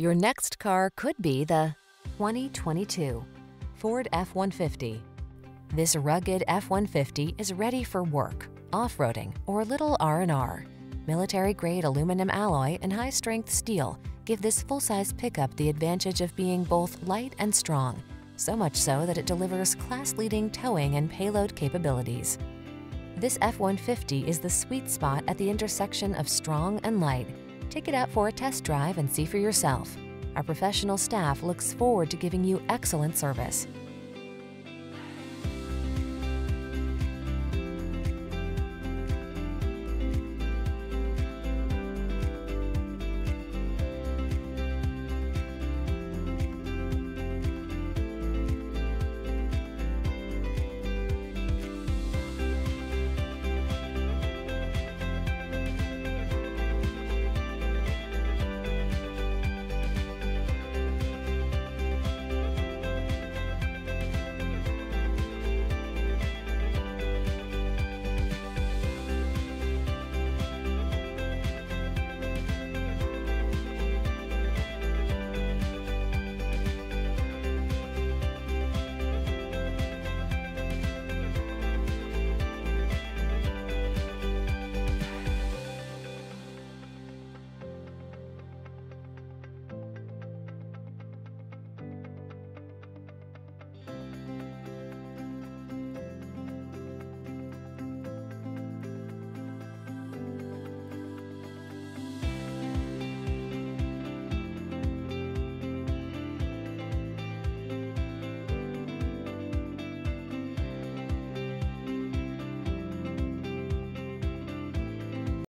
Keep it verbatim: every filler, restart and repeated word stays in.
Your next car could be the twenty twenty-two Ford F one fifty. This rugged F one fifty is ready for work, off-roading, or little R and R. Military-grade aluminum alloy and high-strength steel give this full-size pickup the advantage of being both light and strong, so much so that it delivers class-leading towing and payload capabilities. This F one fifty is the sweet spot at the intersection of strong and light. Take it out for a test drive and see for yourself. Our professional staff looks forward to giving you excellent service.